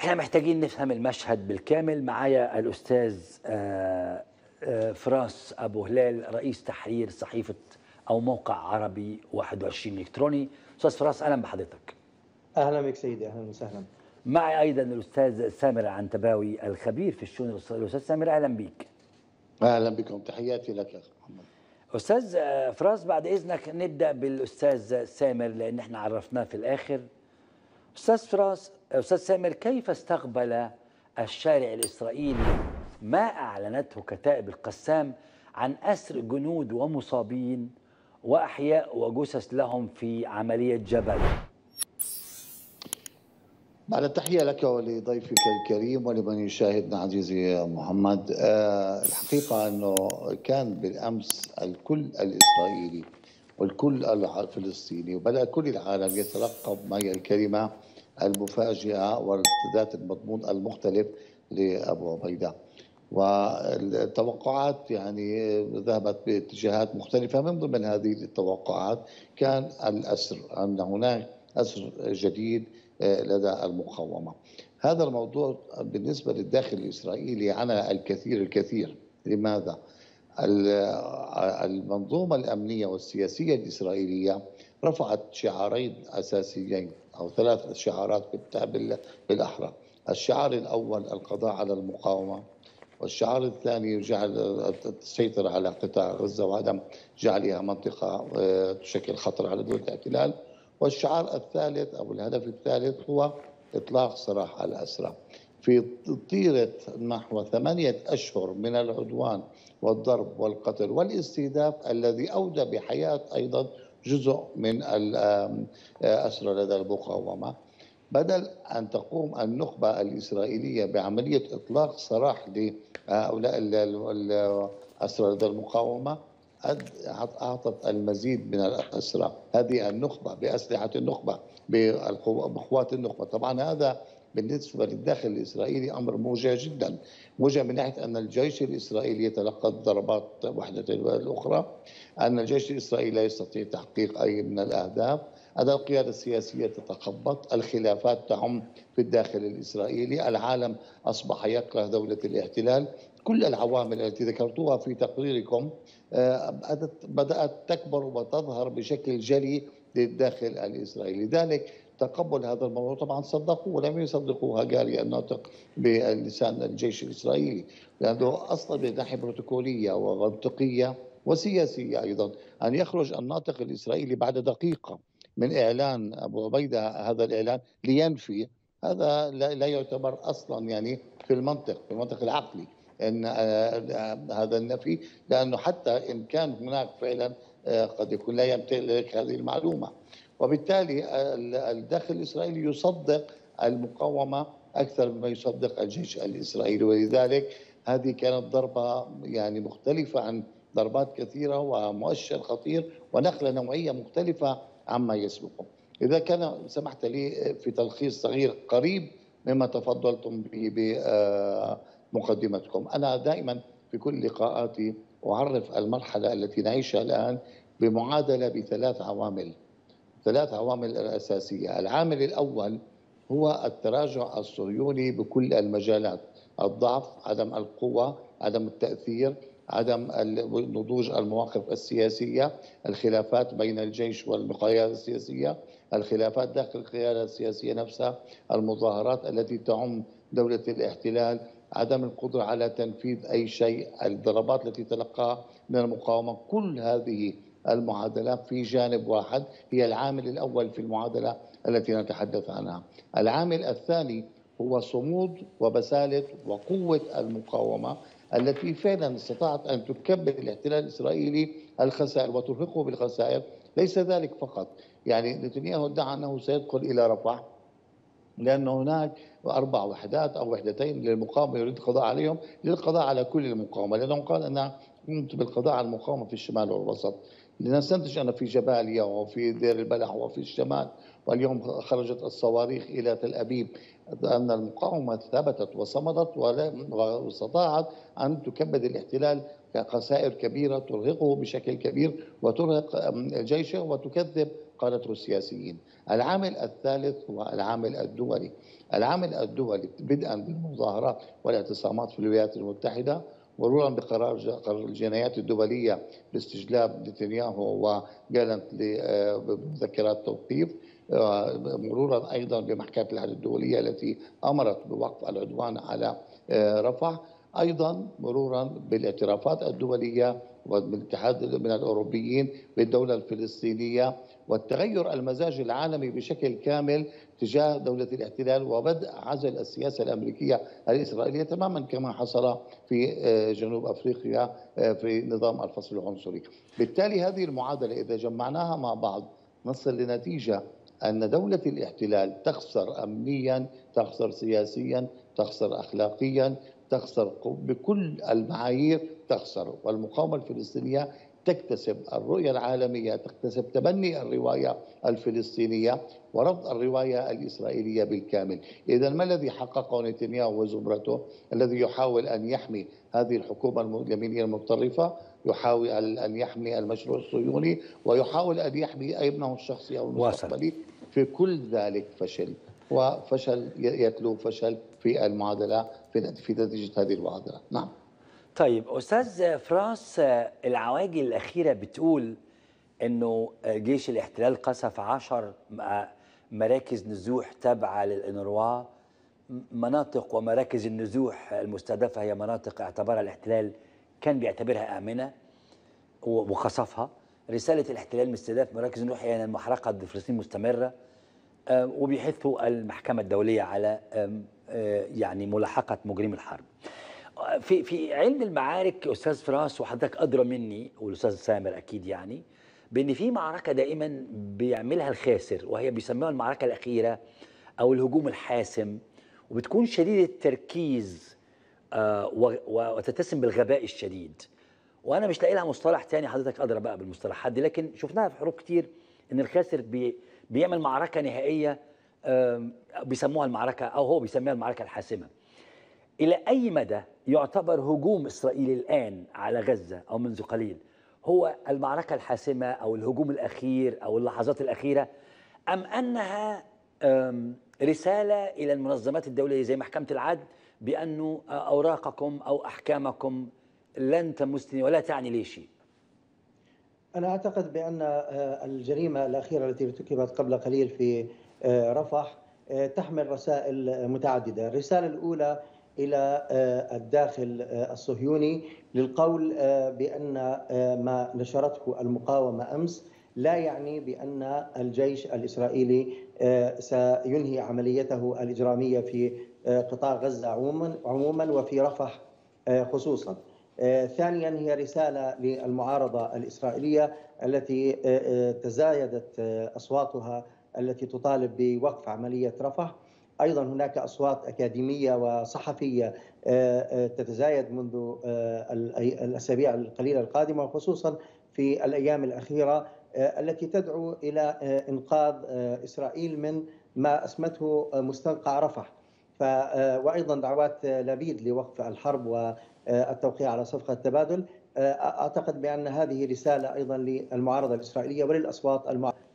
احنا محتاجين نفهم المشهد بالكامل. معايا الاستاذ فراس أبو هلال، رئيس تحرير صحيفة أو موقع عربي 21 إلكتروني. أستاذ فراس، أهلا بحضرتك. أهلا بك سيدي، أهلا وسهلا. معي أيضا الأستاذ سامر العنتباوي، الخبير في الشؤون الاقتصادية. الأستاذ سامر، أهلا بك. أهلا بكم، تحياتي لك يا أخي محمد. أستاذ فراس، بعد إذنك نبدأ بالأستاذ سامر لأن إحنا عرفناه في الآخر. أستاذ سامر، كيف استقبل الشارع الإسرائيلي ما أعلنته كتائب القسام عن أسر جنود ومصابين وأحياء وجثث لهم في عملية جبل؟ بعد التحية لك ولضيفك الكريم ولمن يشاهدنا عزيزي محمد، الحقيقة أنه كان بالأمس الكل الإسرائيلي والكل الفلسطيني وبدأ كل العالم يترقب ما هي الكلمة المفاجئة وذات المضمون المختلف لأبو عبيده، والتوقعات يعني ذهبت باتجاهات مختلفة. من ضمن هذه التوقعات كان الأسر، أن هناك أسر جديد لدى المقاومة. هذا الموضوع بالنسبة للداخل الإسرائيلي على الكثير. لماذا؟ المنظومة الأمنية والسياسية الإسرائيلية رفعت شعارين أساسيين أو ثلاث شعارات بالأحرى. الشعار الأول القضاء على المقاومة، والشعار الثاني جعل السيطرة على قطاع غزة وعدم جعلها منطقة تشكل خطر على دول الاحتلال، والشعار الثالث أو الهدف الثالث هو إطلاق سراح الأسرى. في طيلة نحو 8 أشهر من العدوان والضرب والقتل والاستهداف الذي أودى بحياة أيضا جزء من الأسرى لدى المقاومة، بدل أن تقوم النخبة الإسرائيلية بعملية إطلاق سراح لهؤلاء الأسرى لدى المقاومة، أعطت المزيد من الأسرى هذه النخبة بأسلحة النخبة بقوات النخبة. طبعا هذا بالنسبة للداخل الإسرائيلي أمر موجع جدا، موجع من ناحية أن الجيش الإسرائيلي يتلقى ضربات واحدة تلو الأخرى، أن الجيش الإسرائيلي لا يستطيع تحقيق أي من الأهداف، أن القيادة السياسية تتخبط، الخلافات تعم في الداخل الإسرائيلي، العالم أصبح يكره دولة الاحتلال. كل العوامل التي ذكرتوها في تقريركم بدأت تكبر وتظهر بشكل جلي للداخل الإسرائيلي. لذلك تقبل هذا الموضوع طبعا صدقوه، ولم يصدقوه هاجاري الناطق بلسان الجيش الإسرائيلي، لأنه أصلا من ناحية بروتوكولية ومنطقية وسياسية أيضا أن يخرج الناطق الإسرائيلي بعد دقيقة من إعلان أبو عبيده هذا الإعلان لينفي، هذا لا يعتبر أصلا يعني في المنطق العقلي أن هذا النفي، لأنه حتى إن كان هناك فعلا قد يكون لا يمتلك هذه المعلومة. وبالتالي الداخل الإسرائيلي يصدق المقاومة أكثر مما يصدق الجيش الإسرائيلي، ولذلك هذه كانت ضربة يعني مختلفة عن ضربات كثيرة ومؤشر خطير ونقلة نوعية مختلفة عما يسبقه. إذا كان سمحت لي في تلخيص صغير قريب مما تفضلتم به بمقدمتكم، أنا دائما في كل لقاءاتي أعرف المرحلة التي نعيشها الآن بمعادلة بثلاث عوامل الأساسية. العامل الأول هو التراجع الصهيوني بكل المجالات، الضعف، عدم القوة، عدم التأثير، عدم نضوج المواقف السياسية، الخلافات بين الجيش والقيادة السياسية، الخلافات داخل القيادة السياسية نفسها، المظاهرات التي تعم دولة الاحتلال، عدم القدرة على تنفيذ أي شيء، الضربات التي تلقاها من المقاومة. كل هذه المعادلات في جانب واحد هي العامل الأول في المعادلة التي نتحدث عنها. العامل الثاني هو صمود وبسالة وقوة المقاومة التي فعلا استطاعت أن تكبل الاحتلال الإسرائيلي الخسائر وترهقه بالخسائر. ليس ذلك فقط، يعني نتنياهو ادعى أنه سيدخل إلى رفح لأن هناك 4 وحدات أو وحدتين للمقاومة يريد القضاء عليهم، للقضاء على كل المقاومة، لأنه قال أنا قمت بالقضاء على المقاومة في الشمال والوسط، لنستنتج أنا في جباليا وفي دير البلح وفي الشمال، واليوم خرجت الصواريخ إلى تل أبيب. أن المقاومة ثبتت وصمدت واستطاعت أن تكبد الاحتلال خسائر كبيرة ترهقه بشكل كبير وترهق جيشه وتكذب قالته السياسيين. العامل الثالث هو العامل الدولي. العامل الدولي بدءا بالمظاهرات والاعتصامات في الولايات المتحدة مرورا بقرار الجنايات الدولية باستجلاب نتنياهو وجالنت بمذكرات توقيف، مرورا أيضا بمحكمة العدل الدولية التي أمرت بوقف العدوان على رفح، أيضا مرورا بالاعترافات الدولية ومن الاتحاد من الأوروبيين بالدولة الفلسطينية، والتغير المزاج العالمي بشكل كامل تجاه دولة الاحتلال، وبدء عزل السياسة الأمريكية الإسرائيلية تماما كما حصل في جنوب أفريقيا في نظام الفصل العنصري. بالتالي هذه المعادلة إذا جمعناها مع بعض نصل لنتيجة أن دولة الاحتلال تخسر أمنيا، تخسر سياسيا، تخسر أخلاقيا، تخسر بكل المعايير تخسر، والمقاومة الفلسطينية تكتسب الرؤية العالمية، تكتسب تبني الرواية الفلسطينية ورفض الرواية الإسرائيلية بالكامل. إذا ما الذي حققه نتنياهو وزمرته الذي يحاول أن يحمي هذه الحكومة اليمينية المتطرفة، يحاول أن يحمي المشروع الصهيوني، ويحاول أن يحمي ابنه الشخصي أو المستقبلي، في كل ذلك فشل، وفشل يتلو فشل في المعادلة في نتيجة هذه المعادلة. نعم. طيب أستاذ فراس، العواجل الأخيرة بتقول أنه جيش الاحتلال قصف 10 مراكز نزوح تابعة للإنروا. مناطق ومراكز النزوح المستهدفة هي مناطق اعتبرها الاحتلال كان بيعتبرها آمنة وقصفها. رسالة الاحتلال باستهداف مراكز النزوح هي أن المحرقة ضد فلسطين مستمرة، وبيحثوا المحكمة الدولية على يعني ملاحقة مجرمي الحرب. في علم المعارك أستاذ فراس، وحضرتك أدرى مني والأستاذ سامر أكيد، يعني بأن في معركة دائما بيعملها الخاسر وهي بيسموها المعركة الأخيرة أو الهجوم الحاسم، وبتكون شديدة التركيز وتتسم بالغباء الشديد. وأنا مش لاقي لها مصطلح تاني، حضرتك أدرى بقى بالمصطلحات دي، لكن شفناها في حروب كتير أن الخاسر بيعمل معركة نهائية بيسموها المعركة، أو هو بيسميها المعركة الحاسمة. إلى أي مدى يعتبر هجوم إسرائيل الآن على غزة أو منذ قليل هو المعركة الحاسمة أو الهجوم الأخير أو اللحظات الأخيرة، أم أنها رسالة إلى المنظمات الدولية زي محكمة العدل بأنه أوراقكم أو أحكامكم لن تمسني ولا تعني لي شيء؟ أنا أعتقد بأن الجريمة الأخيرة التي ارتكبت قبل قليل في رفح تحمل رسائل متعددة. الرسالة الأولى إلى الداخل الصهيوني للقول بأن ما نشرته المقاومة أمس لا يعني بأن الجيش الإسرائيلي سينهي عمليته الإجرامية في قطاع غزة عموما وفي رفح خصوصا. ثانيا هي رسالة للمعارضة الإسرائيلية التي تزايدت أصواتها التي تطالب بوقف عملية رفح. أيضا هناك أصوات أكاديمية وصحفية تتزايد منذ الأسابيع القليلة القادمة وخصوصا في الأيام الأخيرة التي تدعو إلى إنقاذ إسرائيل من ما أسمته مستنقع رفح، وأيضا دعوات لبيد لوقف الحرب والتوقيع على صفقة تبادل. أعتقد بأن هذه رسالة أيضا للمعارضة الإسرائيلية وللأصوات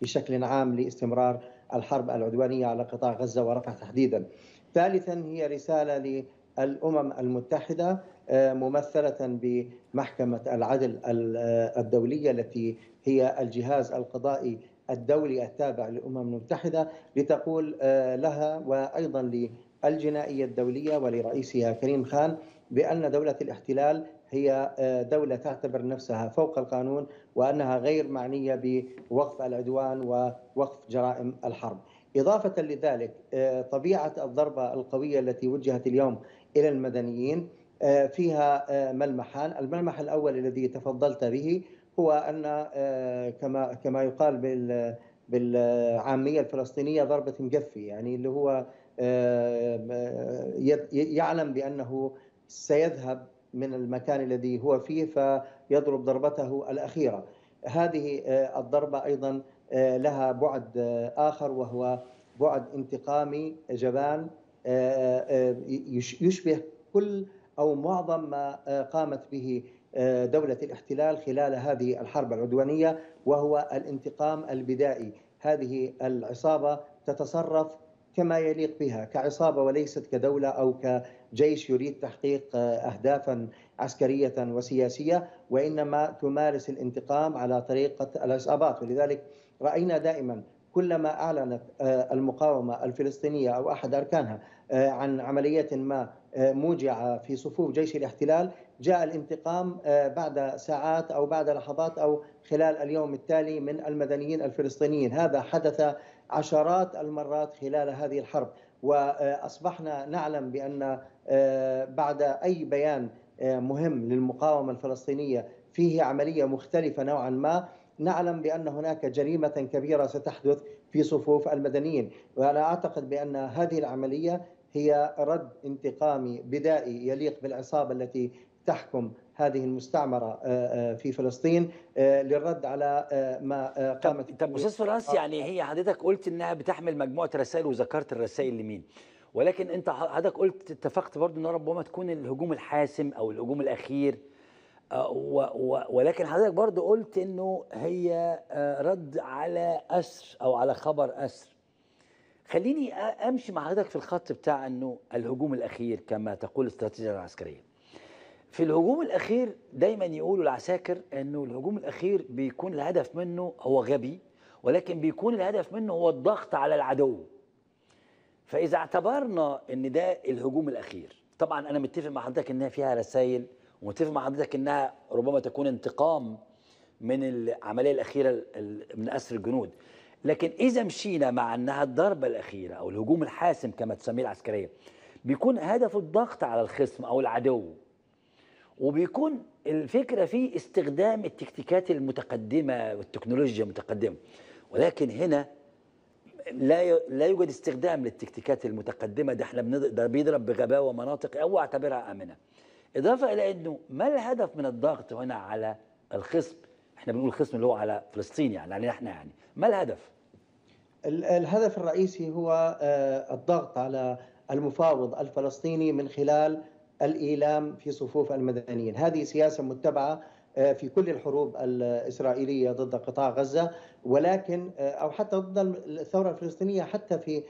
بشكل عام لاستمرار الحرب العدوانية على قطاع غزة ورفح تحديدا. ثالثا هي رسالة للأمم المتحدة ممثلة بمحكمة العدل الدولية التي هي الجهاز القضائي الدولي التابع للأمم المتحدة، لتقول لها وأيضا للجنائية الدولية ولرئيسها كارين خان بأن دولة الاحتلال هي دولة تعتبر نفسها فوق القانون وأنها غير معنية بوقف العدوان ووقف جرائم الحرب. إضافة لذلك طبيعة الضربة القوية التي وجهت اليوم إلى المدنيين فيها ملمحان. الملمح الأول الذي تفضلت به هو أن كما يقال بالعامية الفلسطينية ضربة مجفي، يعني اللي هو يعلم بأنه سيذهب من المكان الذي هو فيه فيضرب ضربته الأخيرة. هذه الضربة أيضا لها بعد آخر وهو بعد انتقامي جبان يشبه كل أو معظم ما قامت به دولة الاحتلال خلال هذه الحرب العدوانية، وهو الانتقام البدائي. هذه العصابة تتصرف كما يليق بها كعصابة وليست كدولة أو كجيش يريد تحقيق أهدافا عسكرية وسياسية، وإنما تمارس الانتقام على طريقة العصابات. ولذلك رأينا دائما كلما أعلنت المقاومة الفلسطينية أو أحد أركانها عن عملية ما موجعة في صفوف جيش الاحتلال جاء الانتقام بعد ساعات أو بعد لحظات أو خلال اليوم التالي من المدنيين الفلسطينيين. هذا حدث عشرات المرات خلال هذه الحرب، وأصبحنا نعلم بأن بعد أي بيان مهم للمقاومة الفلسطينية فيه عملية مختلفة نوعا ما نعلم بأن هناك جريمة كبيرة ستحدث في صفوف المدنيين. وأنا أعتقد بأن هذه العملية هي رد انتقامي بدائي يليق بالعصابة التي تحكم هذه المستعمرة في فلسطين للرد على ما قامت. طب أستاذ فراس، يعني هي حضرتك قلت إنها بتحمل مجموعة رسائل وذكرت الرسائل لمين، ولكن أنت حضرتك قلت اتفقت برضه إن ربما تكون الهجوم الحاسم أو الهجوم الأخير، ولكن حضرتك برضه قلت إنه هي رد على أسر أو على خبر أسر. خليني أمشي مع حضرتك في الخط بتاع إنه الهجوم الأخير كما تقول الاستراتيجية العسكرية. في الهجوم الأخير دايما يقولوا العساكر أنه الهجوم الأخير بيكون الهدف منه هو غبي، ولكن بيكون الهدف منه هو الضغط على العدو. فإذا اعتبرنا أن ده الهجوم الأخير، طبعا أنا متفق مع حضرتك أنها فيها رسائل ومتفق مع حضرتك أنها ربما تكون انتقام من العملية الأخيرة من أسر الجنود، لكن إذا مشينا مع أنها الضربة الأخيرة أو الهجوم الحاسم كما تسميه العسكرية بيكون هدفه الضغط على الخصم أو العدو، وبيكون الفكرة في استخدام التكتيكات المتقدمة والتكنولوجيا المتقدمة. ولكن هنا لا يوجد استخدام للتكتيكات المتقدمة، ده احنا بيضرب بغباوة مناطق أو اعتبرها آمنة. إضافة إلى أنه ما الهدف من الضغط هنا على الخصم؟ احنا بنقول الخصم اللي هو على فلسطين، يعني علينا احنا، يعني ما الهدف؟ الهدف الرئيسي هو الضغط على المفاوض الفلسطيني من خلال الإيلام في صفوف المدنيين. هذه سياسة متبعة في كل الحروب الإسرائيلية ضد قطاع غزة، ولكن أو حتى ضد الثورة الفلسطينية حتى في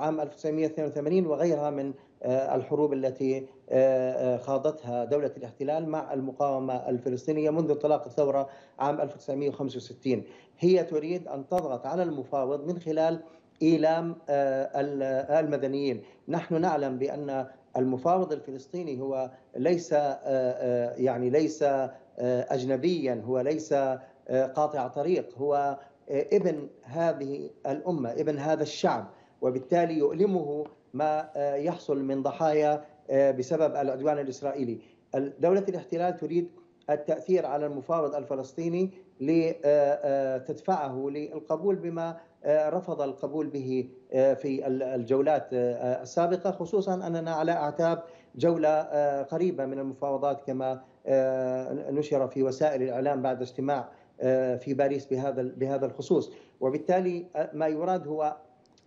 عام 1982 وغيرها من الحروب التي خاضتها دولة الاحتلال مع المقاومة الفلسطينية منذ انطلاق الثورة عام 1965. هي تريد أن تضغط على المفاوض من خلال إيلام المدنيين. نحن نعلم بأن المفاوض الفلسطيني هو ليس أجنبيا، هو ليس قاطع طريق، هو ابن هذه الأمة، ابن هذا الشعب، وبالتالي يؤلمه ما يحصل من ضحايا بسبب العدوان الإسرائيلي. دولة الاحتلال تريد التأثير على المفاوض الفلسطيني لتدفعه للقبول بما رفض القبول به في الجولات السابقة، خصوصا أننا على أعتاب جولة قريبة من المفاوضات كما نشر في وسائل الإعلام بعد اجتماع في باريس بهذا الخصوص. وبالتالي ما يراد هو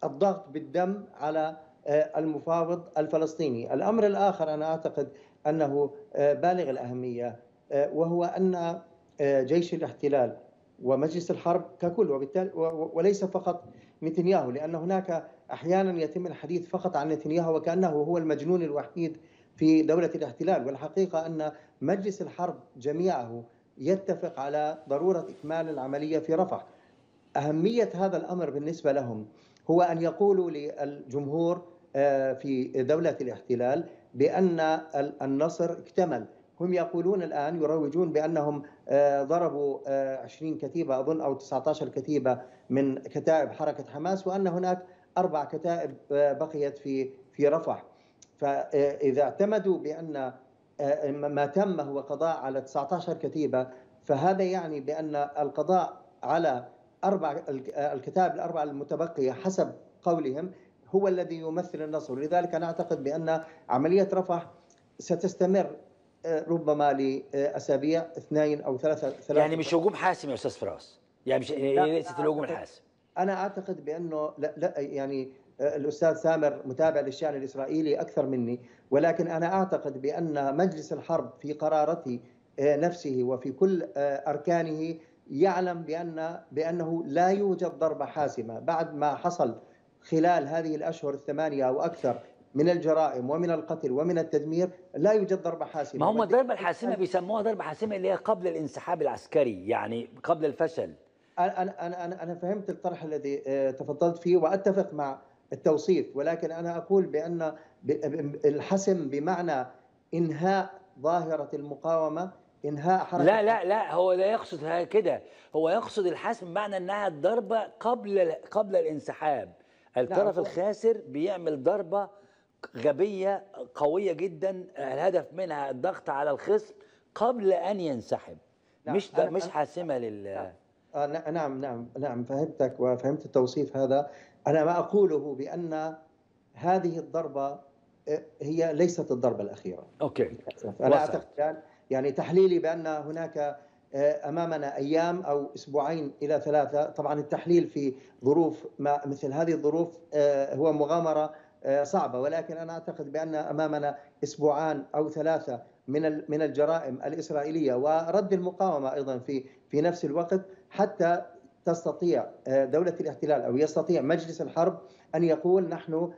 الضغط بالدم على المفاوض الفلسطيني. الأمر الآخر أنا أعتقد أنه بالغ الأهمية، وهو أن جيش الاحتلال ومجلس الحرب ككل وبالتالي وليس فقط نتنياهو، لأن هناك أحيانا يتم الحديث فقط عن نتنياهو وكأنه هو المجنون الوحيد في دولة الاحتلال، والحقيقة أن مجلس الحرب جميعه يتفق على ضرورة إكمال العملية في رفح. أهمية هذا الأمر بالنسبة لهم هو أن يقولوا للجمهور في دولة الاحتلال بأن النصر اكتمل. هم يقولون الآن، يروجون بأنهم ضربوا 20 كتيبة أظن أو 19 كتيبة من كتائب حركة حماس، وأن هناك 4 كتائب بقيت في رفح. فإذا اعتمدوا بأن ما تم هو قضاء على 19 كتيبة، فهذا يعني بأن القضاء على 4 الكتائب الأربعة المتبقية حسب قولهم هو الذي يمثل النصر. لذلك أنا أعتقد بأن عملية رفح ستستمر ربما لأسابيع 2 أو 3. يعني مش هجوم حاسم يا أستاذ فراس، يعني مش ليست الهجوم الحاسم. أنا أعتقد بأنه لا يعني الأستاذ سامر متابع للشأن الإسرائيلي أكثر مني، ولكن أنا أعتقد بأن مجلس الحرب في قرارته نفسه وفي كل أركانه يعلم بأنه لا يوجد ضربة حاسمة بعد ما حصل خلال هذه الأشهر الثمانية أو أكثر من الجرائم ومن القتل ومن التدمير. لا يوجد ضربة حاسمة. ما هم الضربة الحاسمة بيسموها ضربة حاسمة اللي هي قبل الانسحاب العسكري، يعني قبل الفشل. أنا فهمت الطرح الذي تفضلت فيه وأتفق مع التوصيف، ولكن أنا أقول بأن الحسم بمعنى إنهاء ظاهرة المقاومة، إنهاء حركة. لا لا لا، هو لا يقصد كده، هو يقصد الحسم بمعنى أنها الضربة قبل الانسحاب. الطرف الخاسر بيعمل ضربة غبية قوية جدا الهدف منها الضغط على الخصم قبل أن ينسحب. مش حاسمة لل. نعم نعم نعم، فهمتك وفهمت التوصيف هذا. أنا ما أقوله بأن هذه الضربة هي ليست الضربة الأخيرة. أوكي. أنا أعتقد يعني تحليلي بأن هناك أمامنا أيام أو أسبوعين إلى 3. طبعا التحليل في ظروف مثل هذه الظروف هو مغامرة صعبة، ولكن أنا أعتقد بأن أمامنا أسبوعان أو 3 من الجرائم الإسرائيلية ورد المقاومة أيضا في نفس الوقت، حتى تستطيع دولة الاحتلال أو يستطيع مجلس الحرب أن يقول نحن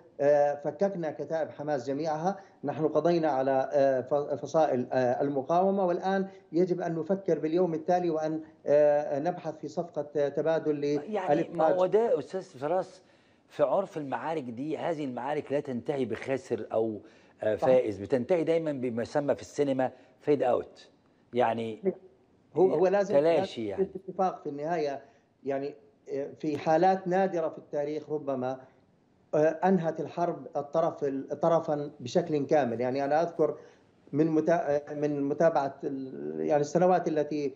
فككنا كتائب حماس جميعها، نحن قضينا على فصائل المقاومة، والآن يجب أن نفكر باليوم التالي وأن نبحث في صفقة تبادل. يعني ما هو ده أستاذ فراس، في عرف المعارك دي، هذه المعارك لا تنتهي بخاسر أو فائز، بتنتهي دايما بما يسمى في السينما فيد أوت، يعني هو لازم تلاشي، يعني اتفاق في النهاية. يعني في حالات نادرة في التاريخ ربما أنهت الحرب طرفا بشكل كامل. يعني أنا أذكر من متابعة يعني السنوات التي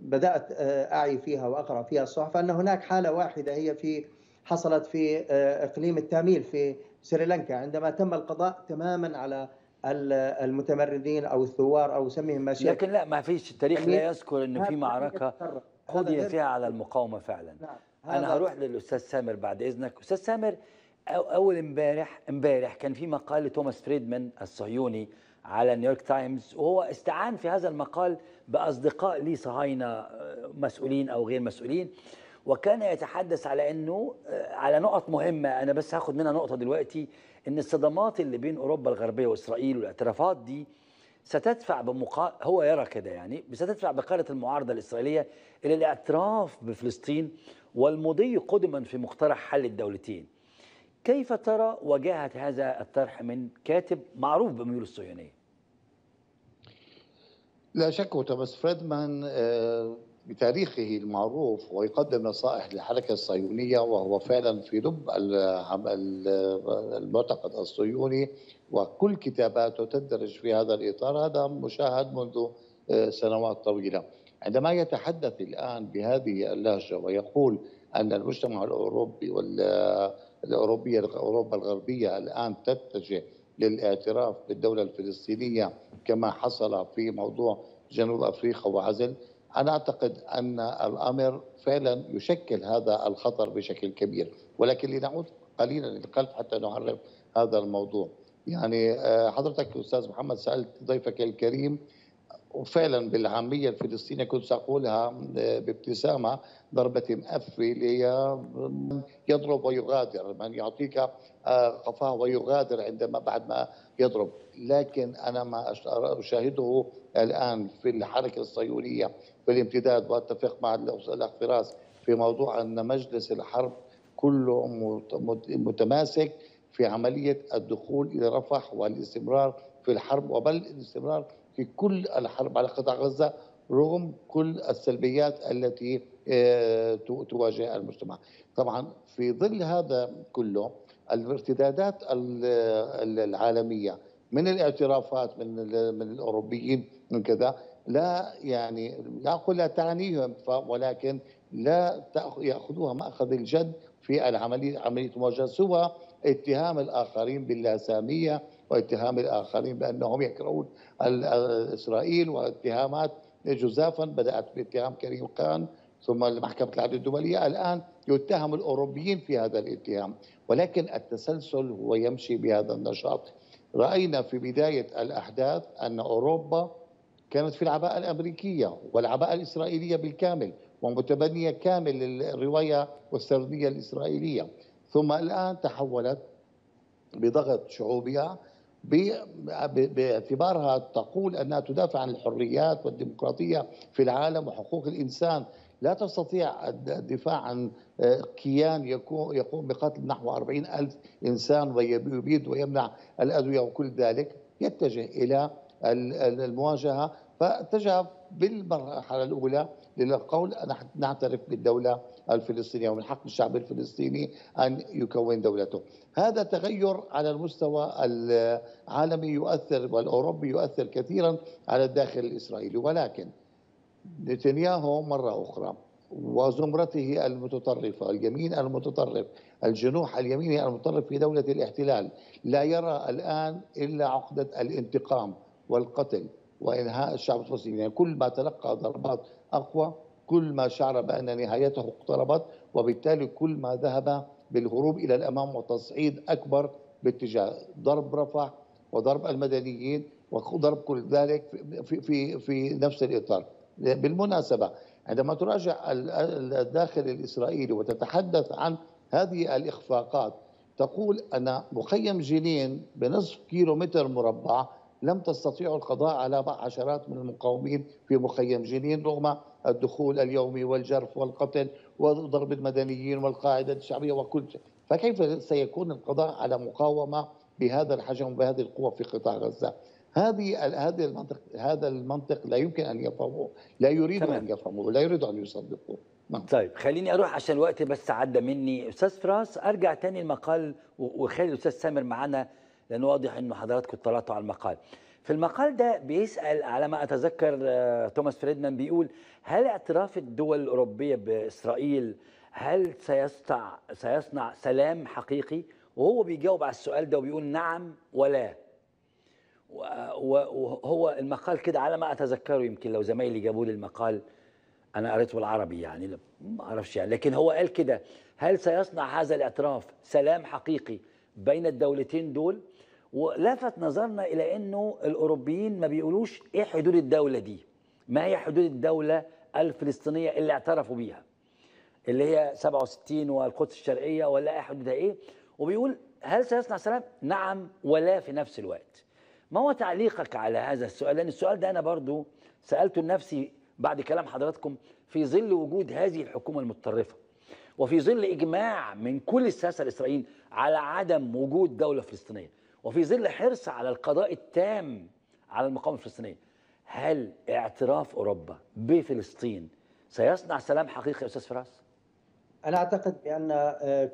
بدأت أعي فيها وأقرأ فيها الصحف أن هناك حالة واحدة هي حصلت في إقليم التاميل في سريلانكا، عندما تم القضاء تماما على المتمردين أو الثوار أو سميهم ما شئت. لكن لا، ما فيش، التاريخ لا يذكر أن في معركة قضي فيها على المقاومة فعلا. أنا هروح للأستاذ سامر بعد إذنك. أستاذ سامر، أول امبارح كان في مقال لتوماس فريدمان الصهيوني على نيويورك تايمز، وهو استعان في هذا المقال بأصدقاء لي صهاينة مسؤولين أو غير مسؤولين، وكان يتحدث على أنه على نقط مهمة، أنا بس هاخد منها نقطة دلوقتي، أن الصدمات اللي بين أوروبا الغربية وإسرائيل والاعترافات دي ستدفع هو يرى كده، يعني ستدفع بقالة المعارضة الإسرائيلية إلى الاعتراف بفلسطين والمضي قدما في مقترح حل الدولتين. كيف ترى وجاهة هذا الطرح من كاتب معروف بميوله الصهيونية؟ لا شك، وتوماس فريدمان بتاريخه المعروف ويقدم نصائح للحركة الصهيونية، وهو فعلا في لب المعتقد الصهيوني، وكل كتاباته تندرج في هذا الإطار. هذا مشاهد منذ سنوات طويلة. عندما يتحدث الآن بهذه اللهجة ويقول أن المجتمع الأوروبي أوروبا الغربية الآن تتجه للاعتراف بالدولة الفلسطينية كما حصل في موضوع جنوب أفريقيا وعزل، أنا أعتقد أن الأمر فعلا يشكل هذا الخطر بشكل كبير. ولكن لنعود قليلا للقلب حتى نعرف هذا الموضوع. يعني حضرتك أستاذ محمد سألت ضيفك الكريم، وفعلا بالعامية الفلسطينية كنت أقولها بابتسامة، ضربة مأفي من يضرب ويغادر، من يعطيك قفاه ويغادر عندما بعد ما يضرب. لكن أنا ما أشاهده الآن في الحركة الصهيونية في الامتداد، وأتفق مع الأخ فراس في موضوع أن مجلس الحرب كله متماسك في عملية الدخول إلى رفح والاستمرار في الحرب، وبل الاستمرار في كل الحرب على قطاع غزة رغم كل السلبيات التي تواجه المجتمع. طبعا في ظل هذا كله الارتدادات العالمية من الاعترافات من الأوروبيين من كذا، لا يعني لا أقول لا تعنيهم، ولكن لا يأخذوها مأخذ الجد في عملية مواجهة، سوى اتهام الآخرين باللاسامية واتهام الآخرين بأنهم يكرهون إسرائيل، واتهامات جزافا بدأت باتهام كارين خان ثم لمحكمة العدل الدولية، الآن يتهم الأوروبيين في هذا الاتهام. ولكن التسلسل هو يمشي بهذا النشاط. رأينا في بداية الأحداث أن أوروبا كانت في العباءة الأمريكية والعباءة الإسرائيلية بالكامل، ومتبنية كامل للرواية والسردية الإسرائيلية. ثم الآن تحولت بضغط شعوبها باعتبارها تقول أنها تدافع عن الحريات والديمقراطية في العالم وحقوق الإنسان. لا تستطيع الدفاع عن كيان يقوم بقتل نحو 40,000 إنسان ويبيد ويمنع الأدوية وكل ذلك، يتجه إلى المواجهة. فاتجه بالمرحلة الأولى للقول نعترف بالدولة الفلسطينية ومن حق الشعب الفلسطيني أن يكون دولته. هذا تغير على المستوى العالمي يؤثر والأوروبي يؤثر كثيرا على الداخل الإسرائيلي، ولكن نتنياهو مرة أخرى وزمرته المتطرفة، اليمين المتطرف، الجنوح اليميني المتطرف في دولة الاحتلال، لا يرى الآن إلا عقدة الانتقام والقتل وإنهاء الشعب الفلسطيني. يعني كل ما تلقى ضربات أقوى كل ما شعر بأن نهايته اقتربت، وبالتالي كل ما ذهب بالهروب إلى الأمام وتصعيد أكبر باتجاه ضرب رفح وضرب المدنيين وضرب كل ذلك في نفس الإطار. بالمناسبة عندما تراجع الداخل الإسرائيلي وتتحدث عن هذه الإخفاقات تقول أن مخيم جنين بنصف كيلومتر مربع لم تستطيع القضاء على عشرات من المقاومين في مخيم جنين رغم الدخول اليومي والجرف والقتل وضرب المدنيين والقاعدة الشعبية وكل شيء. فكيف سيكون القضاء على مقاومة بهذا الحجم وبهذه القوة في قطاع غزة؟ هذا المنطق لا يمكن ان يفهموه، لا يريد ان يفهموه، لا يريد ان يصدقوه. طيب خليني اروح عشان وقتي بس عدى مني. استاذ فراس، ارجع تاني المقال وخلي الاستاذ سامر معنا لانه واضح انه حضراتكم اطلعتوا على المقال. في المقال ده بيسال على ما اتذكر توماس فريدمان بيقول هل اعتراف الدول الاوروبيه باسرائيل هل سيصنع سلام حقيقي؟ وهو بيجاوب على السؤال ده وبيقول نعم ولا. وهو المقال كده على ما اتذكره، يمكن لو زمايلي جابوا لي المقال انا قريته بالعربي يعني ما اعرفش يعني، لكن هو قال كده هل سيصنع هذا الاعتراف سلام حقيقي بين الدولتين دول؟ ولفت نظرنا الى انه الاوروبيين ما بيقولوش ايه حدود الدوله دي، ما هي حدود الدوله الفلسطينيه اللي اعترفوا بيها اللي هي 67 والقدس الشرقيه ولا ايه حدودها ايه، وبيقول هل سيصنع سلام نعم ولا في نفس الوقت. ما هو تعليقك على هذا السؤال؟ لأن السؤال ده أنا برضو سألته لنفسي بعد كلام حضراتكم في ظل وجود هذه الحكومة المتطرفة وفي ظل إجماع من كل الساسة الإسرائيليين على عدم وجود دولة فلسطينية وفي ظل حرص على القضاء التام على المقاومة الفلسطينية، هل اعتراف أوروبا بفلسطين سيصنع سلام حقيقي يا أستاذ فراس؟ أنا أعتقد بأن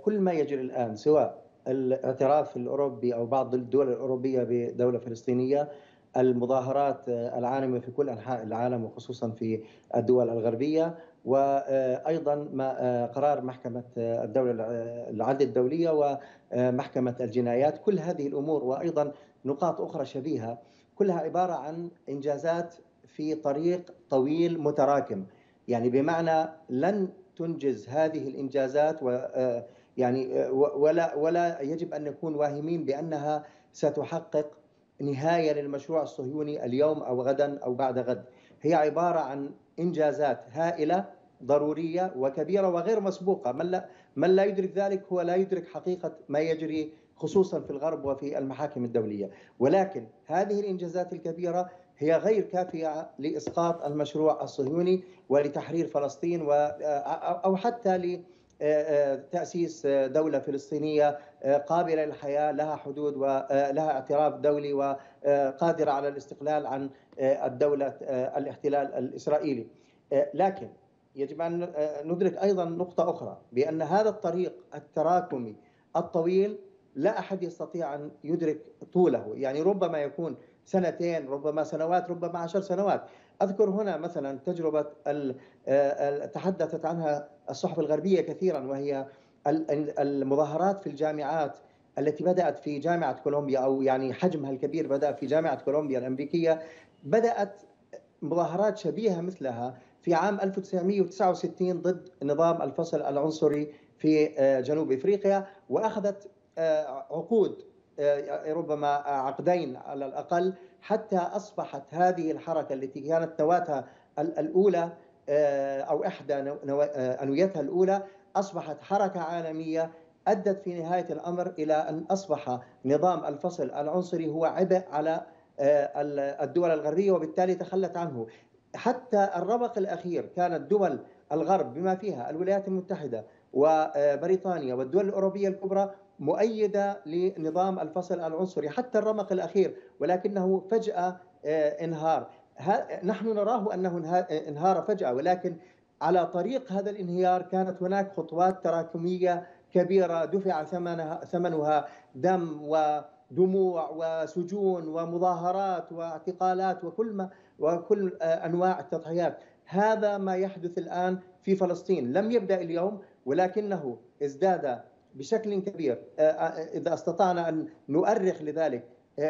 كل ما يجري الآن سواء الاعتراف الأوروبي أو بعض الدول الأوروبية بدولة فلسطينية، المظاهرات العارمة في كل أنحاء العالم وخصوصا في الدول الغربية، وأيضا قرار محكمة الدولة العدل الدولية ومحكمة الجنايات، كل هذه الأمور وأيضا نقاط أخرى شبيهة كلها عبارة عن إنجازات في طريق طويل متراكم، يعني بمعنى لن تنجز هذه الإنجازات يعني ولا يجب أن نكون واهمين بأنها ستحقق نهاية للمشروع الصهيوني اليوم أو غدا أو بعد غد. هي عبارة عن إنجازات هائلة ضرورية وكبيرة وغير مسبوقة، من لا يدرك ذلك هو لا يدرك حقيقة ما يجري خصوصا في الغرب وفي المحاكم الدولية. ولكن هذه الإنجازات الكبيرة هي غير كافية لإسقاط المشروع الصهيوني ولتحرير فلسطين أو حتى تأسيس دولة فلسطينية قابلة للحياة لها حدود ولها اعتراف دولي وقادرة على الاستقلال عن الدولة الاحتلال الإسرائيلي. لكن يجب أن ندرك أيضا نقطة أخرى بأن هذا الطريق التراكمي الطويل لا أحد يستطيع أن يدرك طوله، يعني ربما يكون سنتين، ربما سنوات، ربما 10 سنوات. أذكر هنا مثلا تجربة تحدثت عنها الصحف الغربية كثيرا وهي المظاهرات في الجامعات التي بدأت في جامعة كولومبيا، أو يعني حجمها الكبير بدأ في جامعة كولومبيا الأمريكية. بدأت مظاهرات شبيهة مثلها في عام 1969 ضد نظام الفصل العنصري في جنوب إفريقيا، وأخذت عقود ربما عقدين على الأقل حتى أصبحت هذه الحركة التي كانت نواتها الأولى أو إحدى أنويتها الأولى أصبحت حركة عالمية أدت في نهاية الأمر إلى أن أصبح نظام الفصل العنصري هو عبء على الدول الغربية، وبالتالي تخلت عنه. حتى الربق الأخير كانت دول الغرب بما فيها الولايات المتحدة وبريطانيا والدول الأوروبية الكبرى مؤيدة لنظام الفصل العنصري حتى الرمق الأخير، ولكنه فجأة انهار. نحن نراه أنه انهار فجأة، ولكن على طريق هذا الانهيار كانت هناك خطوات تراكمية كبيرة دفع ثمنها، دم ودموع وسجون ومظاهرات واعتقالات وكل أنواع التضحيات. هذا ما يحدث الآن في فلسطين، لم يبدأ اليوم ولكنه ازداد بشكل كبير إذا استطعنا أن نؤرخ لذلك.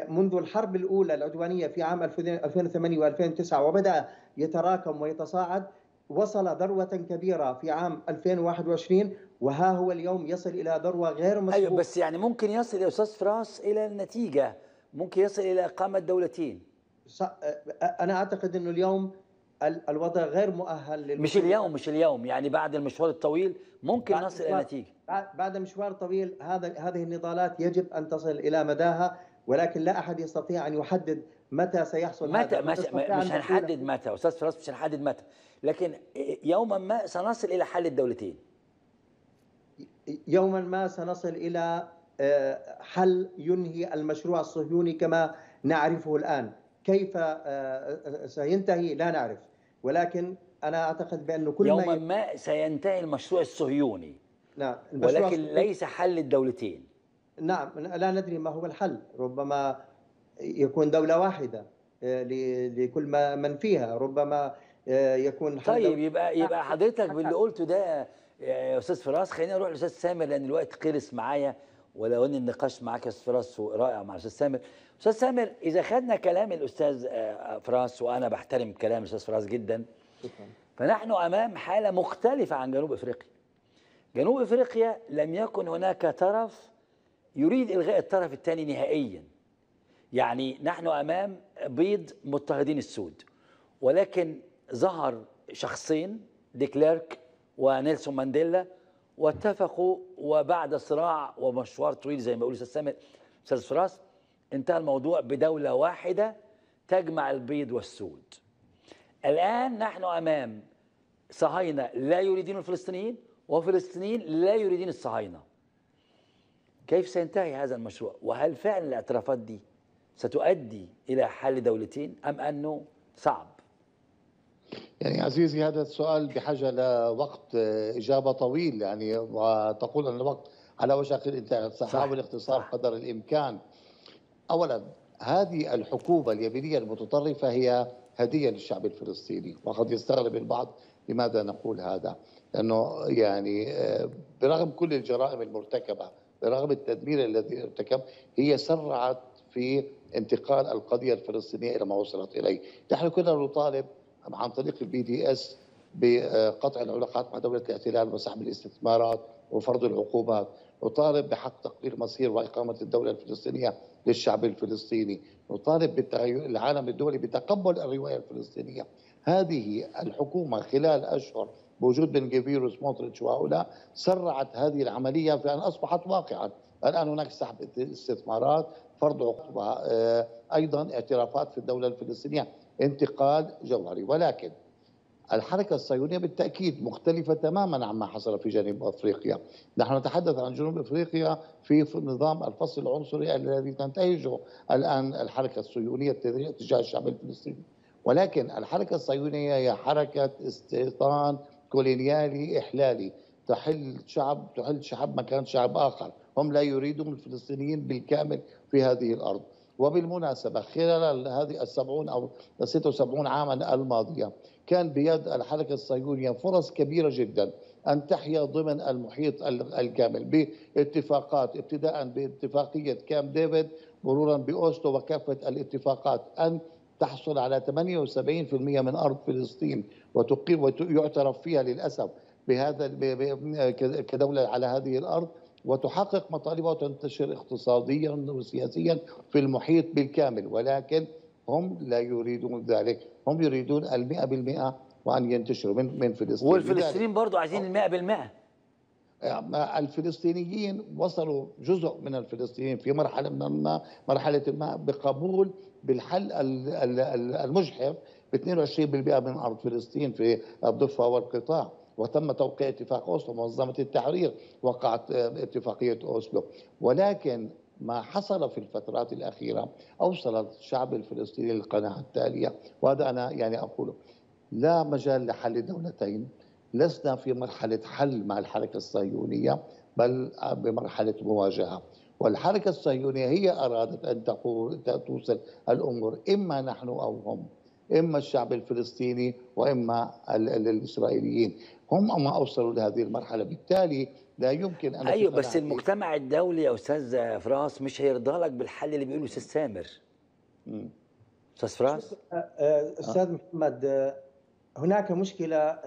منذ الحرب الأولى العدوانية في عام 2008 و2009 وبدأ يتراكم ويتصاعد، وصل ذروة كبيرة في عام 2021، وها هو اليوم يصل إلى ذروة غير مسبوقة. أيوة، بس يعني ممكن يصل يا أستاذ فراس إلى النتيجة، ممكن يصل إلى إقامة دولتين. أنا أعتقد أنه اليوم الوضع غير مؤهل مش اليوم يعني بعد المشوار الطويل ممكن نصل إلى نتيجة. بعد مشوار طويل هذه النضالات يجب أن تصل إلى مداها، ولكن لا أحد يستطيع أن يحدد متى سيحصل هذا. مش هنحدد متى أستاذ فراس، مش هنحدد متى، لكن يوما ما سنصل إلى حل الدولتين. يوما ما سنصل إلى حل ينهي المشروع الصهيوني كما نعرفه الآن. كيف سينتهي لا نعرف، ولكن أنا أعتقد بأنه كل يوما ما سينتهي المشروع الصهيوني. نعم، ولكن ليس حل الدولتين. نعم، لا ندري ما هو الحل، ربما يكون دولة واحدة لكل من فيها، ربما يكون حل. طيب يبقى حضرتك باللي قلته ده يا أستاذ فراس، خلينا نروح لأستاذ سامر لأن الوقت خلص معايا، ولو أن النقاش معاك يا أستاذ فراس رائع مع الأستاذ سامر. أستاذ سامر، إذا خدنا كلام الأستاذ فراس، وأنا بحترم كلام الأستاذ فراس جدا، فنحن أمام حالة مختلفة عن جنوب أفريقيا. جنوب أفريقيا لم يكن هناك طرف يريد إلغاء الطرف الثاني نهائيا، يعني نحن أمام بيض مضطهدين السود، ولكن ظهر شخصين ديكليرك ونيلسون مانديلا واتفقوا، وبعد صراع ومشوار طويل زي ما يقول أستاذ سامر أستاذ فراس انتهى الموضوع بدولة واحدة تجمع البيض والسود. الآن نحن أمام صهاينة لا يريدون الفلسطينيين وفلسطينيين لا يريدون الصهاينة. كيف سينتهي هذا المشروع؟ وهل فعلا الاعترافات دي ستؤدي إلى حل دولتين أم أنه صعب؟ يعني عزيزي هذا السؤال بحاجة لوقت إجابة طويل، يعني وتقول أن الوقت على وشك الانتهاء، سأحاول اختصار قدر الإمكان. أولا، هذه الحكومة اليمينية المتطرفة هي هدية للشعب الفلسطيني، وقد يستغرب البعض لماذا نقول هذا، لأنه يعني برغم كل الجرائم المرتكبة، برغم التدمير الذي ارتكب، هي سرعت في انتقال القضية الفلسطينية إلى ما وصلت إليه. نحن كنا نطالب عن طريق البي دي اس بقطع العلاقات مع دولة الاحتلال وسحب الاستثمارات وفرض العقوبات، نطالب بحق تقرير مصير وإقامة الدولة الفلسطينية للشعب الفلسطيني، نطالب بالعالم الدولي بتقبل الرواية الفلسطينية. هذه الحكومة خلال أشهر بوجود بن جفير وسموتريتش وهؤلاء سرعت هذه العملية في أن أصبحت واقعا. الآن هناك سحب استثمارات، فرض عقوبة، أيضا اعترافات في الدولة الفلسطينية، انتقال جوهري. ولكن الحركة الصهيونية بالتأكيد مختلفة تماما عما حصل في جنوب أفريقيا. نحن نتحدث عن جنوب أفريقيا في نظام الفصل العنصري الذي تنتهجه الآن الحركة الصهيونية تجاه الشعب الفلسطيني، ولكن الحركة الصهيونية هي حركة استيطان كولونيالي إحلالي، تحل شعب مكان شعب آخر. هم لا يريدون الفلسطينيين بالكامل في هذه الأرض. وبالمناسبة خلال هذه السبعون أو 76 عاما الماضية كان بيد الحركة الصهيونية فرص كبيرة جدا أن تحيا ضمن المحيط الكامل باتفاقات، ابتداء باتفاقية كامب ديفيد مرورا بأوسلو وكافة الاتفاقات، أن تحصل على 78% من أرض فلسطين وتقيم ويعترف فيها للأسف بهذا كدولة على هذه الأرض، وتحقق مطالبها وتنتشر اقتصاديا وسياسيا في المحيط بالكامل. ولكن هم لا يريدون ذلك، هم يريدون 100%، وأن ينتشروا من فلسطين. والفلسطينيين برضو عايزين 100%. الفلسطينيين وصلوا جزء من الفلسطينيين في مرحلة ما بقبول بالحل المجحف ب 22% من أرض فلسطين في الضفة والقطاع، وتم توقيع اتفاق أوسلو، منظمة التحرير وقعت اتفاقية أوسلو. ولكن ما حصل في الفترات الأخيرة أوصل الشعب الفلسطيني للقناعة التالية، وهذا أنا يعني أقوله: لا مجال لحل الدولتين، لسنا في مرحلة حل مع الحركة الصهيونية بل بمرحلة مواجهة. والحركة الصهيونية هي أرادت أن توصل الأمور إما نحن أو هم، إما الشعب الفلسطيني وإما الإسرائيليين. هم ما أوصلوا لهذه المرحلة، بالتالي لا يمكن أن بس المجتمع الدولي يا أستاذ فراس مش هيرضى لك بالحل اللي بيقوله أستاذ سامر. أستاذ فراس، أستاذ محمد، هناك مشكلة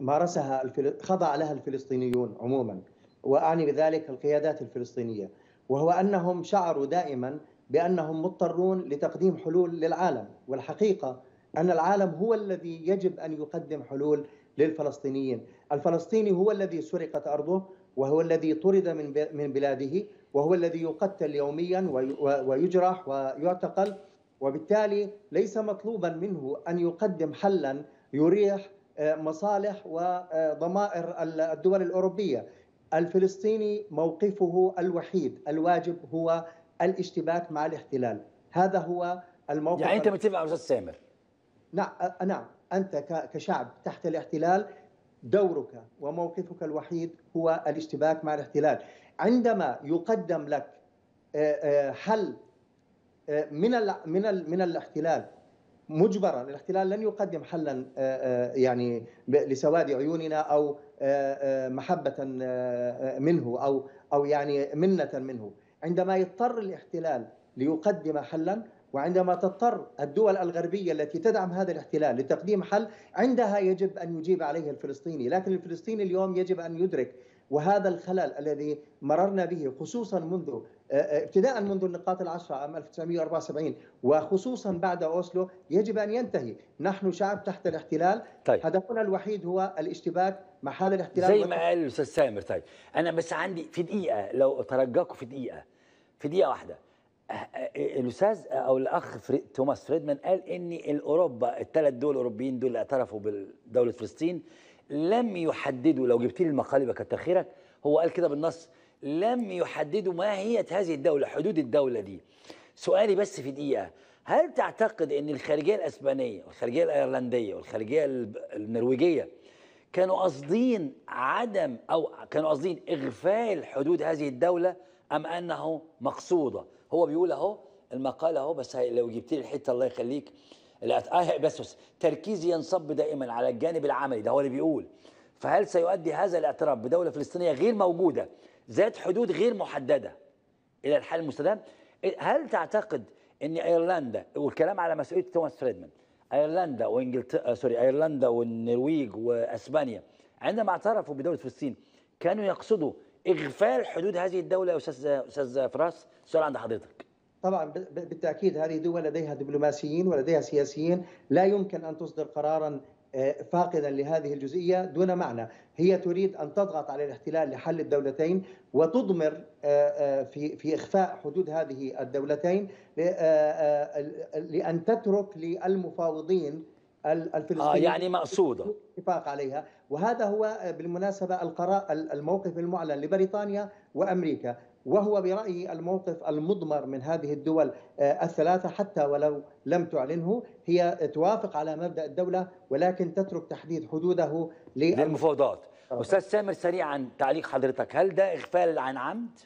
مارسها خضع لها الفلسطينيون عموما، وأعني بذلك القيادات الفلسطينية، وهو أنهم شعروا دائما بأنهم مضطرون لتقديم حلول للعالم، والحقيقة أن العالم هو الذي يجب أن يقدم حلول للفلسطينيين. الفلسطيني هو الذي سرقت أرضه، وهو الذي طرد من بلاده، وهو الذي يقتل يوميا ويجرح ويعتقل، وبالتالي ليس مطلوبا منه أن يقدم حلا يريح مصالح وضمائر الدول الأوروبية. الفلسطيني موقفه الوحيد الواجب هو الاشتباك مع الاحتلال، هذا هو الموقف. يعني أنت متفق مع أستاذ سامر؟ نعم، أنت كشعب تحت الاحتلال دورك وموقفك الوحيد هو الاشتباك مع الاحتلال. عندما يقدم لك حل من الاحتلال مجبرا، الاحتلال لن يقدم حلا يعني لسواد عيوننا او محبه منه او يعني منه منه. عندما يضطر الاحتلال ليقدم حلا، وعندما تضطر الدول الغربيه التي تدعم هذا الاحتلال لتقديم حل، عندها يجب ان يجيب عليه الفلسطيني. لكن الفلسطيني اليوم يجب ان يدرك، وهذا الخلل الذي مررنا به خصوصا منذ ابتداء منذ النقاط العشرة عام 1974 وخصوصا بعد أوسلو، يجب أن ينتهي. نحن شعب تحت الاحتلال. طيب، هدفنا الوحيد هو الاشتباك مع هذا الاحتلال زي ما قال الأستاذ سامر. طيب، أنا بس عندي في دقيقة، لو أترجاكم في دقيقة واحدة. الأستاذ أو الأخ توماس فريدمان قال إن الأوروبا الثلاث دول الأوروبيين دول اللي اعترفوا بدولة فلسطين لم يحددوا، لو جبت لي المقال بكتر خيرك، هو قال كده بالنص، لم يحددوا ما هي هذه الدولة، حدود الدولة دي. سؤالي بس في دقيقة، هل تعتقد أن الخارجية الأسبانية والخارجية الأيرلندية والخارجية النرويجية كانوا قاصدين عدم أو كانوا قاصدين إغفال حدود هذه الدولة، أم أنه مقصودة؟ هو بيقول أهو المقال أهو، بس لو جبت لي الحتة الله يخليك. بس تركيزي ينصب دائما على الجانب العملي، ده هو اللي بيقول. فهل سيؤدي هذا الاعتراف بدولة فلسطينية غير موجودة ذات حدود غير محددة إلى الحل المستدام؟ هل تعتقد أن أيرلندا، والكلام على مسؤولية توماس فريدمان، أيرلندا أيرلندا والنرويج وأسبانيا عندما اعترفوا بدولة فلسطين كانوا يقصدوا إغفال حدود هذه الدولة يا أستاذ فراس؟ السؤال عند حضرتك. طبعا بالتأكيد هذه دول لديها دبلوماسيين ولديها سياسيين، لا يمكن أن تصدر قراراً فاقدا لهذه الجزئية دون معنى. هي تريد أن تضغط على الاحتلال لحل الدولتين وتضمر في إخفاء حدود هذه الدولتين، لأن تترك للمفاوضين الفلسطينيين يعني مقصودة اتفاق عليها. وهذا هو بالمناسبة الموقف المعلن لبريطانيا وأمريكا، وهو برأيي الموقف المضمر من هذه الدول الثلاثة، حتى ولو لم تعلنه. هي توافق على مبدأ الدولة ولكن تترك تحديد حدوده للمفاوضات. أستاذ سامر، سريعا تعليق حضرتك، هل ده إغفال عن عمد؟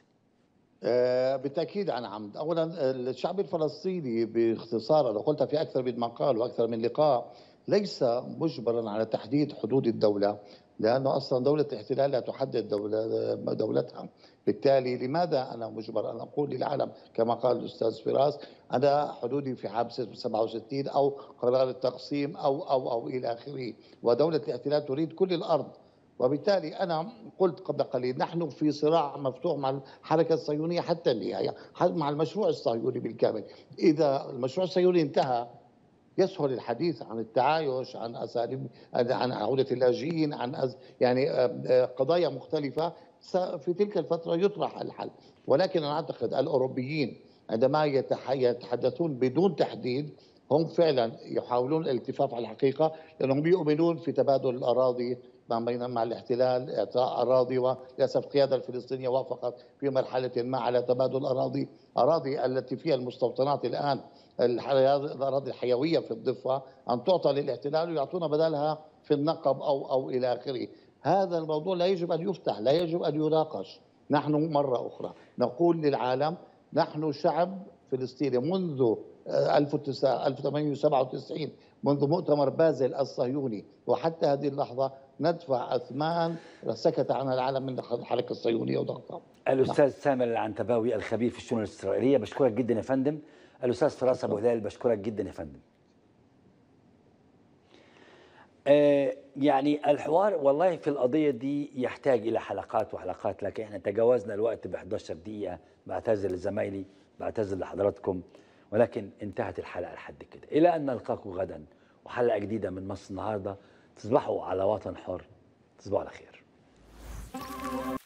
بالتأكيد عن عمد. أولا، الشعب الفلسطيني باختصار، أنا قلتها في أكثر من مقال وأكثر من لقاء، ليس مجبرا على تحديد حدود الدولة، لأنه أصلا دولة الاحتلال لا تحدد دولتها. بالتالي لماذا أنا مجبر أن أقول للعالم كما قال الأستاذ فراس أنا حدودي في عام 67 أو قرار التقسيم أو إلى آخره؟ ودولة الاحتلال تريد كل الأرض. وبالتالي أنا قلت قبل قليل، نحن في صراع مفتوح مع الحركة الصهيونية حتى النهاية، مع المشروع الصهيوني بالكامل. إذا المشروع الصهيوني انتهى يسهل الحديث عن التعايش، عن اساليب، عن عوده اللاجئين، عن يعني قضايا مختلفه في تلك الفتره يطرح الحل. ولكن انا اعتقد الاوروبيين عندما يتحدثون بدون تحديد هم فعلا يحاولون الالتفاف على الحقيقه، لانهم يؤمنون في تبادل الاراضي مع الاحتلال، اعطاء اراضي، وللاسف القياده الفلسطينيه وافقت في مرحله ما على تبادل اراضي التي فيها المستوطنات الان، الاراضي الحيويه في الضفه ان تعطى للاحتلال ويعطونا بدلها في النقب او الى اخره. هذا الموضوع لا يجب ان يفتح، لا يجب ان يناقش. نحن مره اخرى نقول للعالم نحن شعب فلسطيني منذ 1897 منذ مؤتمر بازل الصهيوني، وحتى هذه اللحظه ندفع أثمان سكت عنها العالم من الحركة الصهيونية وضغطها. الأستاذ سامر العنتباوي الخبير في الشؤون الإسرائيلية، بشكرك جدا يا فندم. الأستاذ فراس أبو هلال، بشكرك جدا يا فندم. يعني الحوار والله في القضية دي يحتاج إلى حلقات وحلقات، لكن احنا تجاوزنا الوقت ب 11 دقيقة. بعتذر لزمايلي، بعتذر لحضراتكم، ولكن انتهت الحلقة لحد كده. إلى أن نلقاكم غدا وحلقة جديدة من مصر النهاردة. تصبحوا على وطن حر، تصبحوا على خير.